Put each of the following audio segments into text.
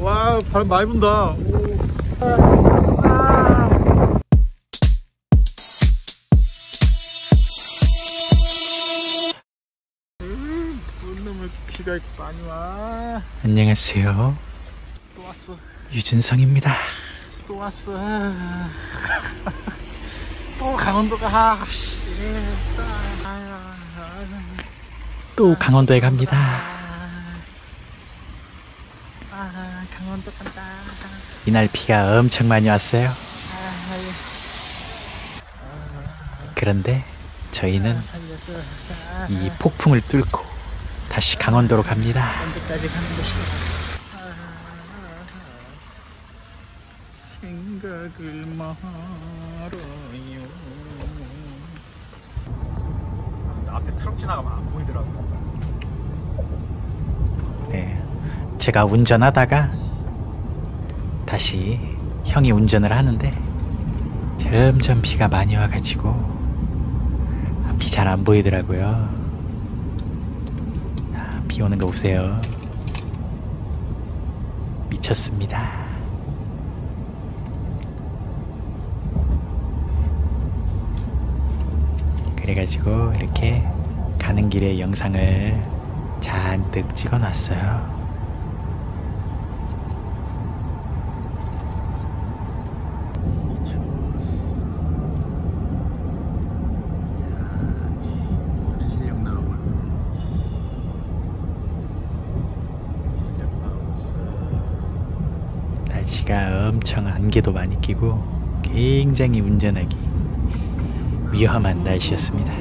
와, 바람 많이 분다. 왜 비가 이렇게 많이 와. 안녕하세요. 또 왔어. 유준성입니다. 또 왔어. 또 강원도 가. 또 강원도에 갑니다. 아, 강원도 간다. 이날 비가 엄청 많이 왔어요. 그런데 저희는 이 폭풍을 뚫고 다시 강원도로 갑니다. 생각을 말아요. 앞에 트럭 지나가면 안 보이더라고요. 네, 제가 운전하다가 다시 형이 운전을 하는데 점점 비가 많이 와가지고 앞이 잘 안 보이더라고요. 비 오는 거 보세요. 미쳤습니다. 그래가지고 이렇게 가는 길에 영상을 잔뜩 찍어놨어요. 날씨가 엄청 안개도 많이 끼고 굉장히 운전하기 위험한 날씨였습니다.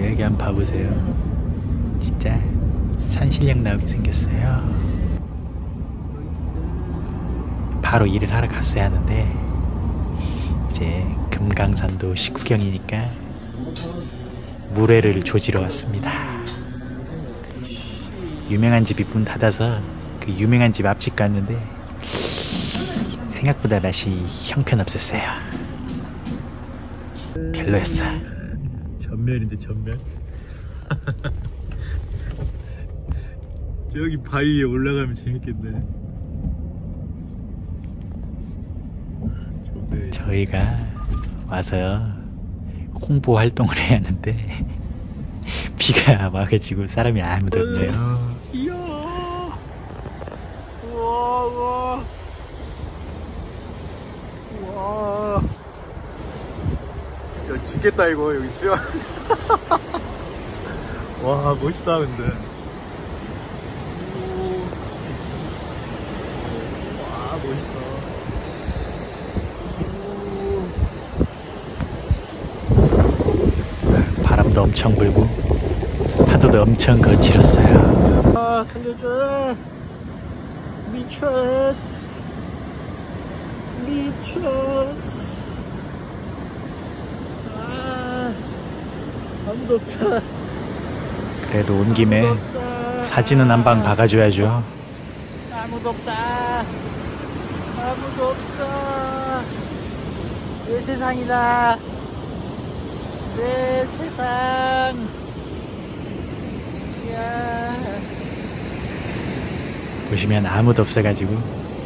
여기 한번 봐보세요. 진짜 산신령 나오게 생겼어요. 바로 일을 하러 갔어야 하는데 이제 금강산도 식후경이니까 물회를 조지러 왔습니다. 유명한 집이 문 닫아서 그 유명한 집 앞집 갔는데 생각보다 날씨 형편없었어요. 별로였어. 전멸인데 전멸. 저기 바위 위에 올라가면 재밌겠네. 저희가 와서 홍보 활동을 해야 하는데 비가 와가지고 사람이 아무도 없네요. 죽겠다 이거. 여기 수영. 와, 멋있다. 근데 와, 멋있다. 바람도 엄청 불고 파도도 엄청 거칠었어요. 아, 살려줘. 미쳤어. 미쳤어. 아무도 없어. 그래도 온 김에 사진은 한 방 박아줘야죠. 아무도 없다. 아무도 없어. 내 세상이다. 내 세상. 이야. 보시면 아무도 없어가지고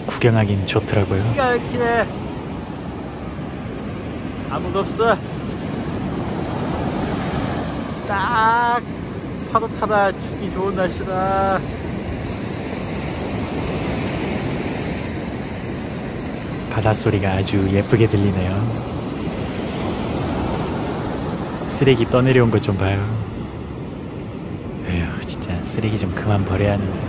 구경하기는 좋더라고요. 기가 막히네. 아무도 없어. 딱 파도 타다 죽기 좋은 날씨다. 바닷소리가 아주 예쁘게 들리네요. 쓰레기 떠내려온 것 좀 봐요. 에휴, 진짜 쓰레기 좀 그만 버려야 하는데.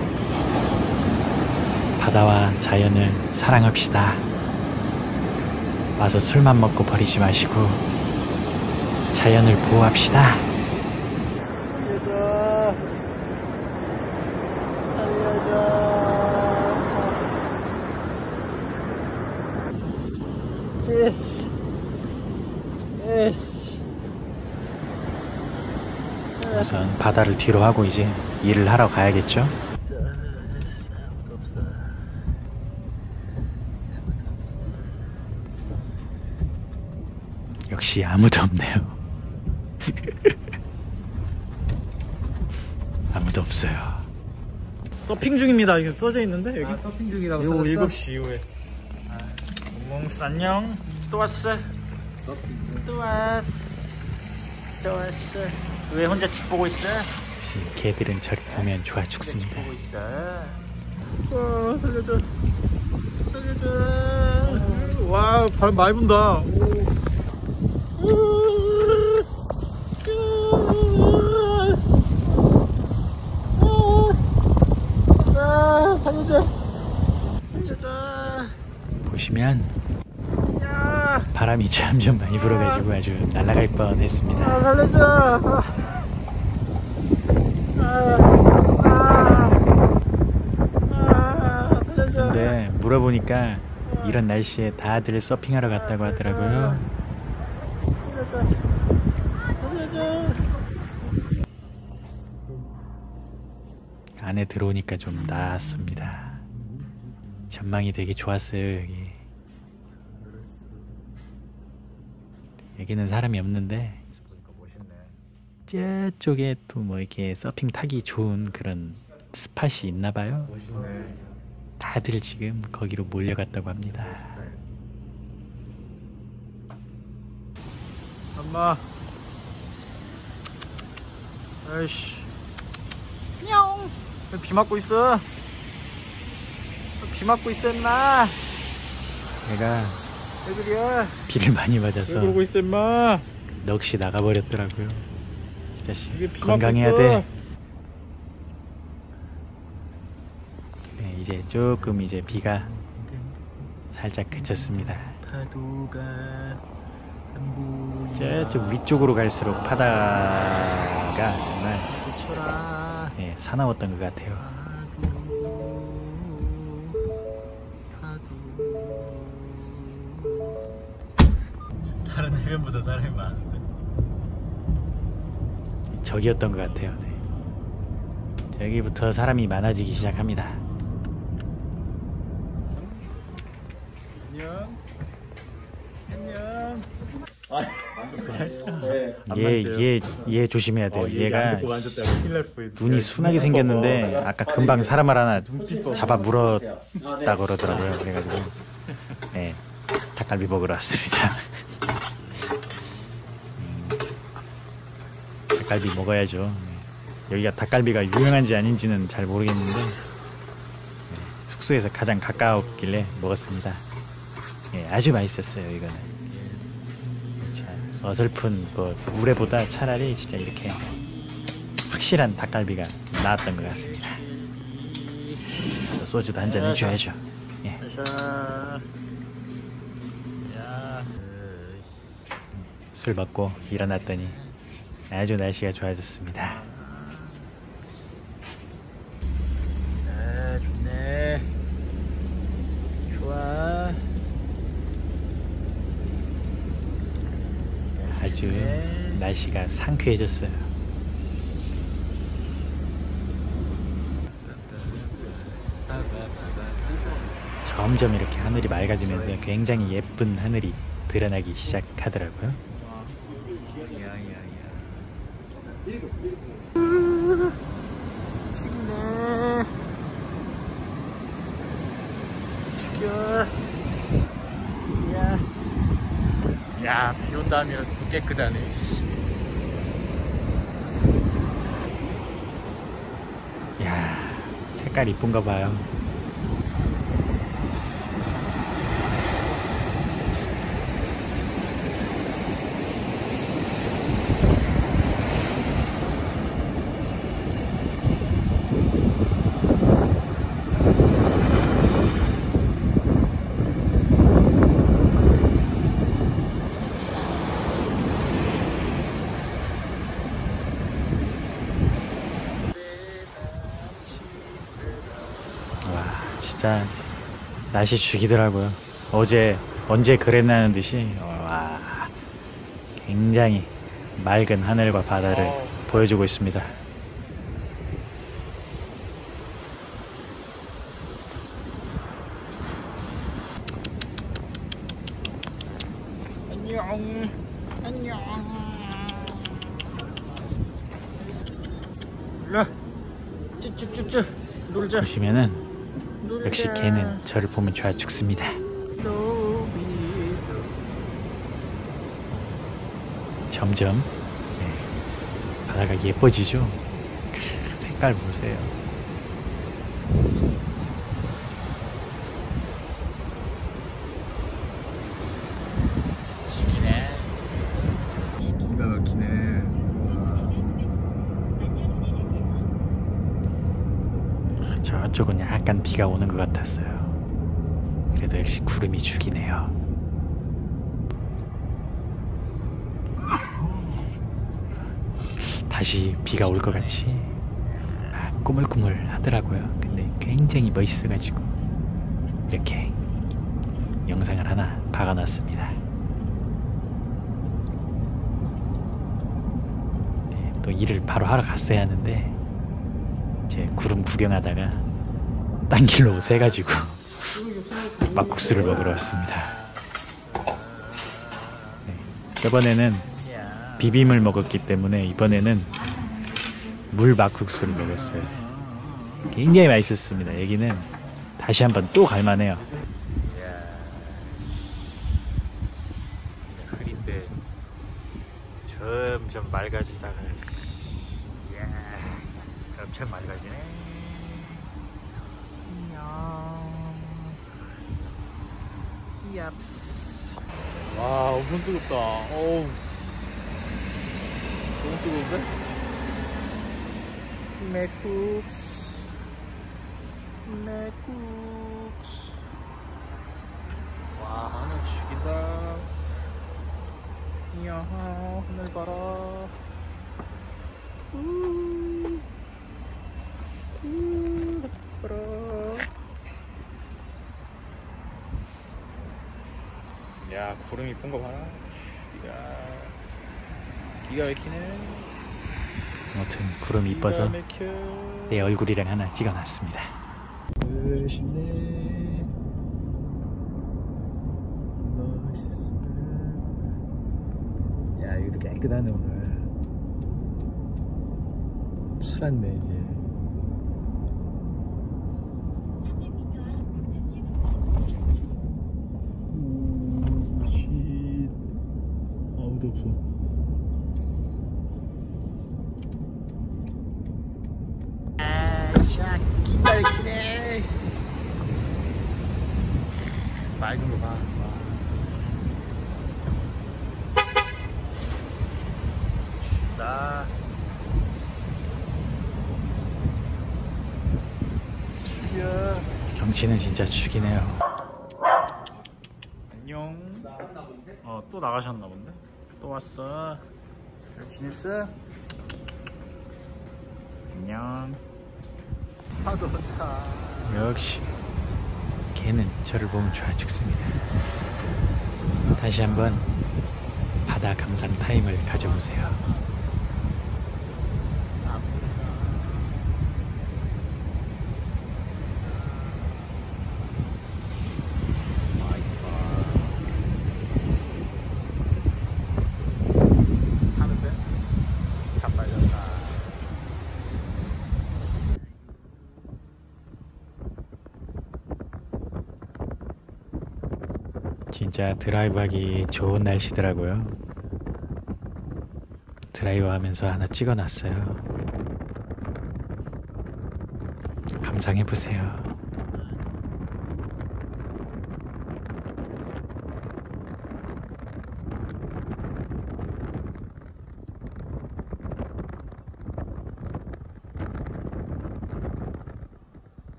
바다와 자연을 사랑합시다. 와서 술만 먹고 버리지 마시고 자연을 보호합시다. 우선 바다를 뒤로 하고 이제 일을 하러 가야겠죠? 역시 아무도 없네요. 아무도 없어요. 서핑 중입니다. 이게 써져 있는데 여기. 아, 서핑 중이라고 써져 있어? 7시 이후에. 아, 몽스 안녕. 또 왔어. 또 왔어. 또 왔어. 왜 혼자 집 보고 있어? 역시 개들은 저리 보면 좋아 죽습니다. 와, 살려줘. 살려줘. 와, 발 많이 분다. 오. 보시면 바람이 점점 많이 불어가지고 아주 날아갈 뻔했습니다. 아, 살려줘. 살려줘. 근데 물어보니까 이런 날씨에 다들 서핑하러 갔다고 하더라고요. 안에 들어오니까 좀 나았습니다. 전망이 되게 좋았어요. 여기. 여기는 사람이 없는데 저쪽에 또 뭐 이렇게 서핑 타기 좋은 그런 스팟이 있나봐요. 다들 지금 거기로 몰려갔다고 합니다. 엄마. 아이씨. 냐옹. 비 맞고 있어. 비 맞고 있어 인마. 내가 비를 많이 맞아서 그러고 있어 인마. 넋이 나가버렸더라고요. 이 자식 건강해야 돼. 네, 이제 조금 이제 비가 살짝 그쳤습니다. 파도가 안 보여. 저 위쪽으로 갈수록 바다가 정말 네, 사나웠던 것 같아요. 다른 해변보다 사람이 많은데 저기였던 것 같아요. 네. 저기부터 사람이 많아지기 시작합니다. 안녕. 안녕. 얘 조심해야 돼요. 얘가 눈이 순하게 생겼는데 아까 금방 사람을 하나 잡아 물었다 그러더라고요. 그래가지고 네, 닭갈비 먹으러 왔습니다. 닭갈비 먹어야죠. 여기가 닭갈비가 유명한지 아닌지는 잘 모르겠는데 숙소에서 가장 가까웠길래 먹었습니다. 예, 아주 맛있었어요. 이거는 어설픈 뭐 물회보다 차라리 진짜 이렇게 확실한 닭갈비가 나왔던 것 같습니다. 소주도 한잔 해줘야죠. 예. 술 먹고 일어났더니 아주 날씨가 좋아졌습니다. 아, 좋네. 좋아. 아주 날씨가 상쾌해졌어요. 점점 이렇게 하늘이 맑아지면서 굉장히 예쁜 하늘이 드러나기 시작하더라고요. 지구네. 죽여. 야. 야, 비 온다 하면서 또 깨끗하네. 야, 색깔 이쁜가 봐요. 진짜 날씨 죽이더라고요. 어제 언제 그랬나는 듯이 와, 굉장히 맑은 하늘과 바다를 보여주고 있습니다. 안녕. 안녕. 일로. 쭈쭈쭈쭈 놀자. 보시면은 놀자. 역시 개는 저를 보면 좋아 죽습니다. 점점 네, 바다가 예뻐지죠? 색깔 보세요. 죽이네. 기가 막히네. 와. 저쪽은 약간 비가 오는 것 같았어요. 그래도 역시 구름이 죽이네요. 다시 비가 올 것 같이 막 꾸물꾸물 하더라고요. 근데 굉장히 멋있어가지고 이렇게 영상을 하나 박아놨습니다. 네, 또 일을 바로 하러 갔어야 하는데 제 구름 구경하다가 딴 길로 새가지고 막국수를 먹으러 왔습니다. 네, 저번에는 비빔을 먹었기 때문에 이번에는 물 막국수를 먹었어요. 굉장히 맛있었습니다. 여기는 다시 한번 또 갈만해요. 흐린데 점점 맑아지다가 이야, 엄청 맑아지네. 안녕. 얍스. 와, 엄청 뜨겁다. 어우. 너무 뜨거운데? 막국수 막국수. 와, 하늘 죽인다. 이야, 하늘 봐라. 봐라. 야, 구름이 본 거 봐라. 야. 기가 막히네. 아무튼 구름이 이뻐서 내 얼굴이랑 하나 찍어놨습니다. 멋있네. 멋있어. 야, 여기도 깨끗하네. 오늘 파랗네. 이제 아무도 없어. 기가 막히네. 맑은 거 봐. 춥다. 죽여. 경치는 진짜 죽이네요. 안녕. 또 나가셨나 본데? 또 왔어. 잘 지냈어? 안녕. 파도 좋다. 역시 개는 저를 보면 좋아 죽습니다. 다시 한번 바다 감상 타임을 가져보세요. 진짜 드라이브하기 좋은 날씨더라고요. 드라이브하면서 하나 찍어놨어요. 감상해보세요.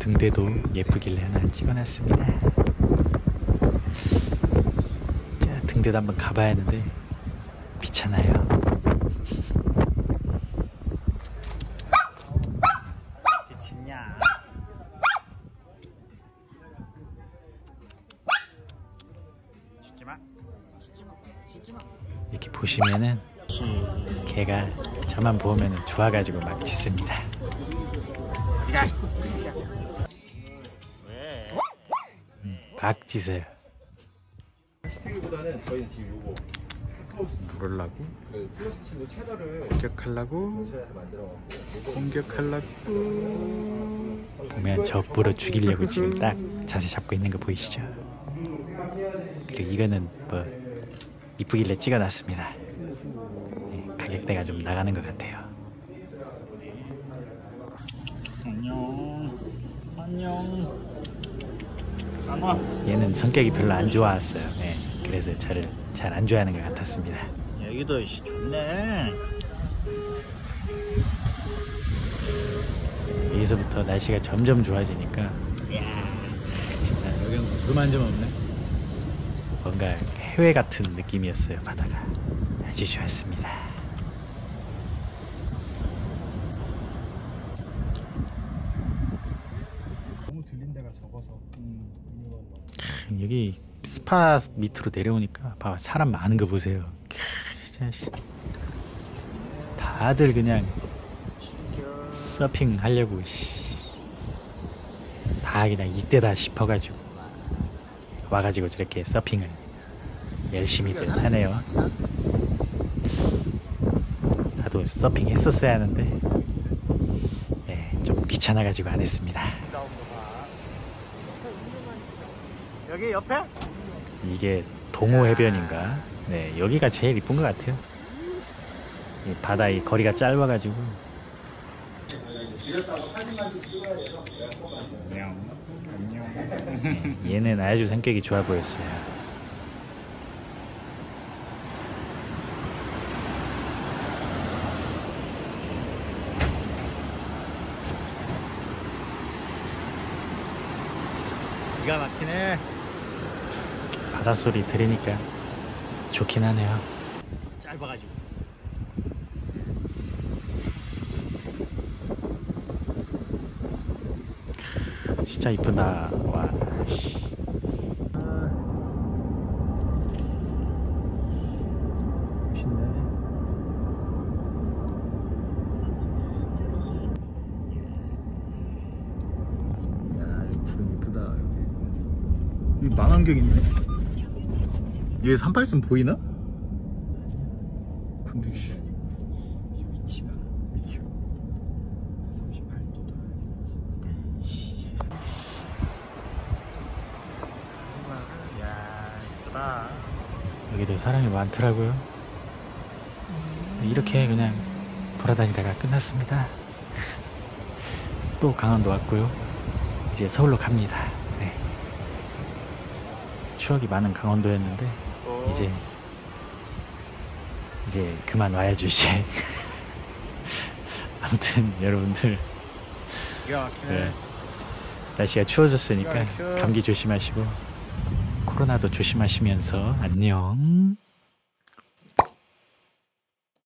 등대도 예쁘길래 하나 찍어놨습니다. 자, 등대도 한번 가봐야 하는데 귀찮아요. 귀찮냐? 이렇게 보시면은 개가 저만 보면은 좋아가지고 막 짖습니다. 막 짖어요. 스테이보다는 저희는 지금 요거 물으려고, 공격하려고, 보면 저 물어 죽이려고 지금 딱 자세 잡고 있는 거 보이시죠? 그리고 이거는 뭐 이쁘길래 찍어놨습니다. 네, 가격대가 좀 나가는 것 같아요. 안녕, 안녕. 안 와. 얘는 성격이 별로 안 좋았어요. 네, 그래서 저를 잘 안 좋아하는 것 같았습니다. 여기도 좋네. 여기서부터 날씨가 점점 좋아지니까 야, 진짜 여기는 물만 좀 없네. 뭔가 해외 같은 느낌이었어요. 바다가 아주 좋았습니다. 너무 들린 데가 적어서 여기 스파 밑으로 내려오니까 봐봐, 사람 많은 거 보세요. 진짜 다들 그냥 서핑 하려고 다 그냥 이때다 싶어가지고 와가지고 저렇게 서핑을 열심히들 하네요. 나도 서핑 했었어야 하는데 네, 좀 귀찮아가지고 안 했습니다. 여기 옆에? 이게 동호 해변인가? 네, 여기가 제일 이쁜 것 같아요. 이 바다 이 거리가 짧아가지고. 네, 얘는 아주 성격이 좋아 보였어요. 기가 막히네. 바닷소리 들으니까 좋긴 하네요. 짧아가지고. 진짜 이쁘다. 와. 망원경 있네. 얘 38선 보이나? 근데 씨. 이 위치가 미치고 38도다. 야, 이쁘다. 여기도 사람이 많더라고요. 이렇게 그냥 돌아다니다가 끝났습니다. 또 강원도 왔고요. 이제 서울로 갑니다. 추억이 많은 강원도였는데 이제 그만 와야죠 이제. 아무튼 여러분들 날씨가 추워졌으니까 감기 조심하시고 코로나도 조심하시면서 안녕.